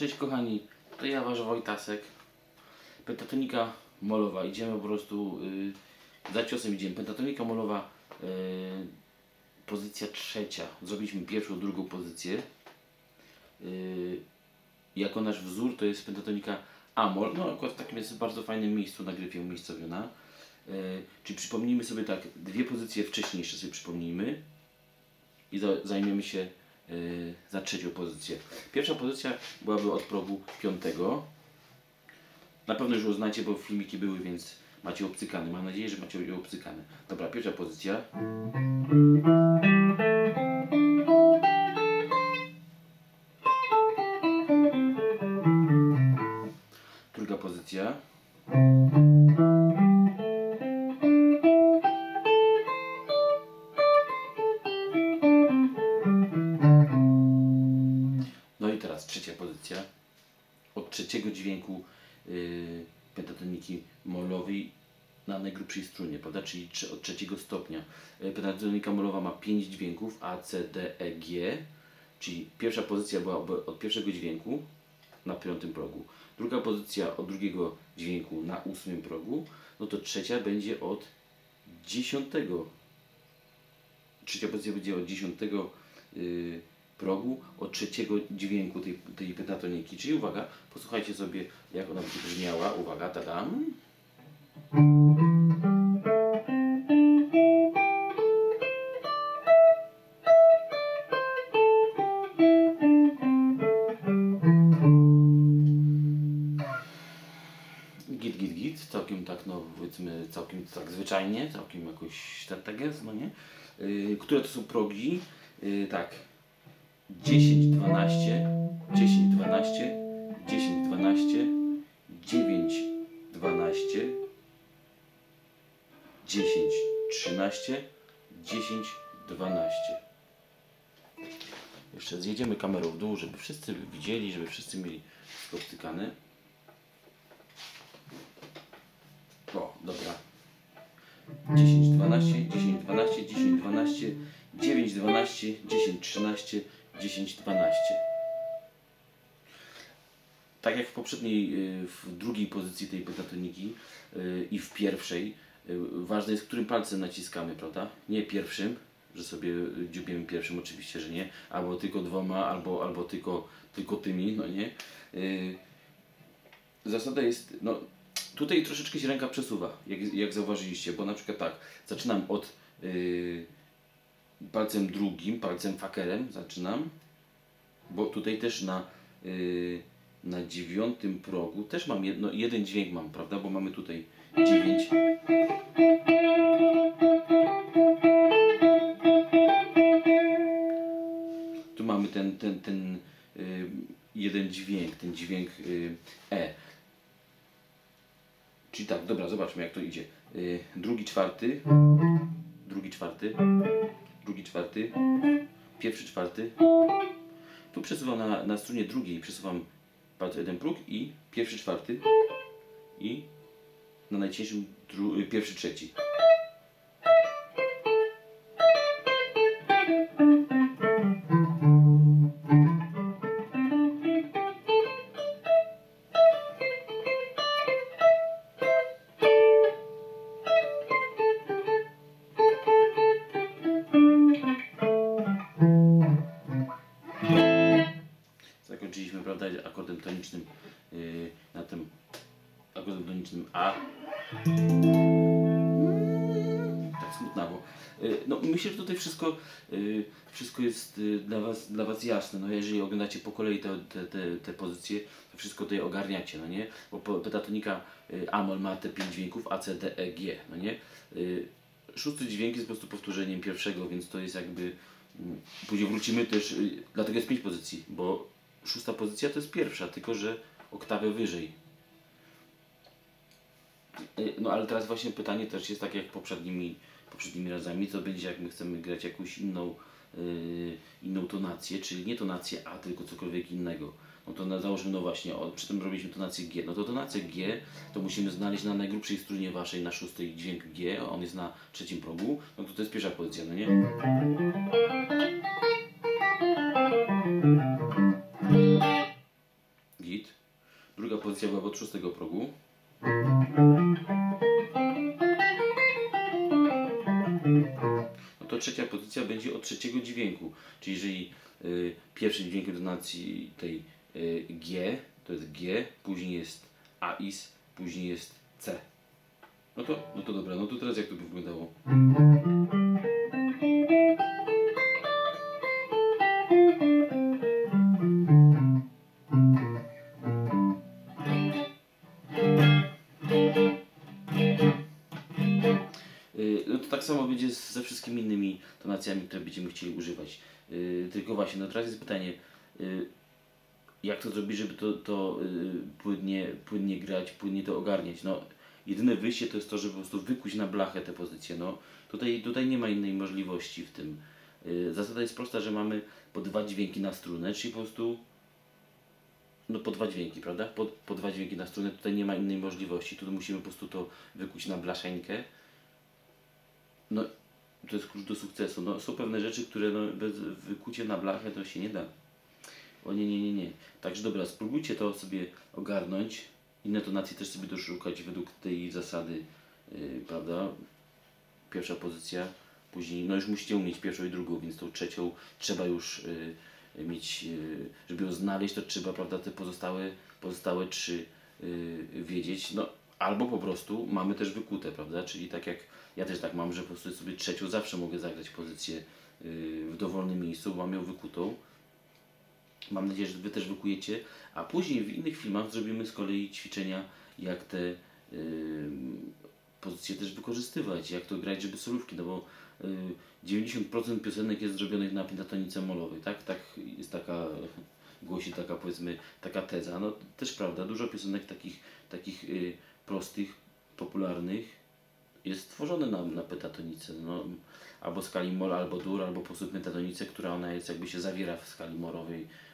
Cześć kochani, to ja wasz Wojtasek, pentatonika molowa, idziemy po prostu za ciosem idziemy, pentatonika molowa, pozycja trzecia, zrobiliśmy pierwszą, drugą pozycję, jako nasz wzór to jest pentatonika amol, no akurat w takim jest bardzo fajnym miejscu na gryfie umiejscowiona, czyli przypomnijmy sobie tak, dwie pozycje wcześniejsze sobie przypomnijmy i zajmiemy się za trzecią pozycję. Pierwsza pozycja byłaby od progu 5. Na pewno już uznacie, bo filmiki były, więc macie obcykane. Mam nadzieję, że macie je obcykane. Dobra, pierwsza pozycja. Druga pozycja. Trzecia pozycja od trzeciego dźwięku pentatoniki molowej na najgrubszej strunie, prawda? Czyli od trzeciego stopnia. Pentatonika molowa ma 5 dźwięków A, C, D, E, G, czyli pierwsza pozycja była od pierwszego dźwięku na 5. progu, druga pozycja od drugiego dźwięku na 8. progu, no to trzecia będzie od 10. Trzecia pozycja będzie od 10. progu, od trzeciego dźwięku tej pentatoniki, czyli uwaga, posłuchajcie sobie, jak ona będzie brzmiała, uwaga, tadam. Git, całkiem tak, no powiedzmy, całkiem tak zwyczajnie, całkiem jakoś tak jest, no nie? Które to są progi? Tak. 10, 12, 10, 12, 10, 12, 9, 12, 10, 13, 10, 12. Jeszcze zjedziemy kamerą w dół, żeby wszyscy widzieli, żeby wszyscy mieli obcykane. O, dobra. 10, 12, 10, 12, 10, 12, 9, 12, 10, 13, 10, 12. Tak jak w poprzedniej, w drugiej pozycji tej pentatoniki i w pierwszej, ważne jest, którym palcem naciskamy, prawda? Nie pierwszym, że sobie dziubiemy pierwszym, oczywiście, że nie, albo tylko dwoma, albo tylko tymi, no nie. Zasada jest, no tutaj troszeczkę się ręka przesuwa, jak zauważyliście, bo na przykład tak, zaczynam od palcem drugim, palcem fakerem zaczynam, bo tutaj też na 9. progu też mam jeden dźwięk mam, prawda, bo mamy tutaj 9. Tu mamy ten jeden dźwięk, ten dźwięk E. Czyli tak, dobra, zobaczmy jak to idzie. Drugi, czwarty, drugi, czwarty, drugi, czwarty, pierwszy, czwarty. Tu przesuwam na strunie drugiej, przesuwam bardzo jeden próg i pierwszy, czwarty i na najcieńszym pierwszy, trzeci. Zakończyliśmy, prawda, akordem tonicznym na tym akordem tonicznym A. Tak smutnawo. No, myślę, że tutaj wszystko jest dla was jasne. No, jeżeli oglądacie po kolei te pozycje, to wszystko tutaj ogarniacie, no nie? Bo pentatonika amol ma te 5 dźwięków A, C, D, E, G, no nie? 6. dźwięk jest po prostu powtórzeniem pierwszego, więc to jest jakby... Później wrócimy też, dlatego jest 5 pozycji, bo 6. pozycja to jest pierwsza, tylko że oktawę wyżej. No ale teraz właśnie pytanie też jest tak jak poprzednimi razami, co będzie jak my chcemy grać jakąś inną tonację, czyli nie tonację A, tylko cokolwiek innego. No to załóżmy, no właśnie, przy tym robiliśmy tonację G. No to tonację G to musimy znaleźć na najgrubszej strunie waszej, na 6. dźwięk G, on jest na 3. progu. No to jest pierwsza pozycja, no nie? Druga pozycja była od szóstego progu. No to trzecia pozycja będzie od trzeciego dźwięku. Czyli jeżeli pierwszym dźwiękiem tonacji tej G, to jest G, później jest Ais, później jest C. No to dobra, no to teraz jak to by wyglądało? No to tak samo będzie ze wszystkimi innymi tonacjami, które będziemy chcieli używać. Tylko właśnie, no teraz jest pytanie, jak to zrobić, żeby to płynnie grać, płynnie to ogarniać. No, jedyne wyjście to jest to, żeby po prostu wykuć na blachę tę pozycję. No, tutaj nie ma innej możliwości w tym. Zasada jest prosta, że mamy po dwa dźwięki na strunę, czyli po prostu no po dwa dźwięki, prawda? Po dwa dźwięki na strunę, tutaj nie ma innej możliwości. Tu musimy po prostu to wykuć na blaszeńkę. No, to jest klucz do sukcesu. No, są pewne rzeczy, które no, bez wykucia na blachę to się nie da. O nie, nie, nie, nie. Także dobra, spróbujcie to sobie ogarnąć. Inne tonacje też sobie doszukać według tej zasady, prawda? Pierwsza pozycja, później, no już musicie umieć pierwszą i drugą, więc tą trzecią trzeba już mieć, żeby ją znaleźć, to trzeba, prawda, te pozostałe trzy wiedzieć. No, albo po prostu mamy też wykute, prawda? Czyli tak jak ja też tak mam, że po prostu sobie trzecią zawsze mogę zagrać pozycję w dowolnym miejscu, bo mam ją wykutą. Mam nadzieję, że Wy też wykujecie, a później w innych filmach zrobimy z kolei ćwiczenia, jak te pozycje też wykorzystywać, jak to grać, żeby solówki, no bo 90% piosenek jest zrobionych na pentatonice molowej, tak? Tak jest taka, głosi taka, powiedzmy, taka teza, no też prawda, dużo piosenek takich prostych, popularnych jest tworzone na pentatonice, no, albo skali mol, albo dur, albo po prostu pentatonice, która ona jest, jakby się zawiera w skali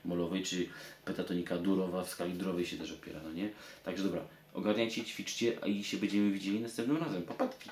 molowej, czy pentatonika durowa w skali durowej się też opiera, no nie? Także dobra, ogarniajcie, ćwiczcie i się będziemy widzieli następnym razem. Popatki!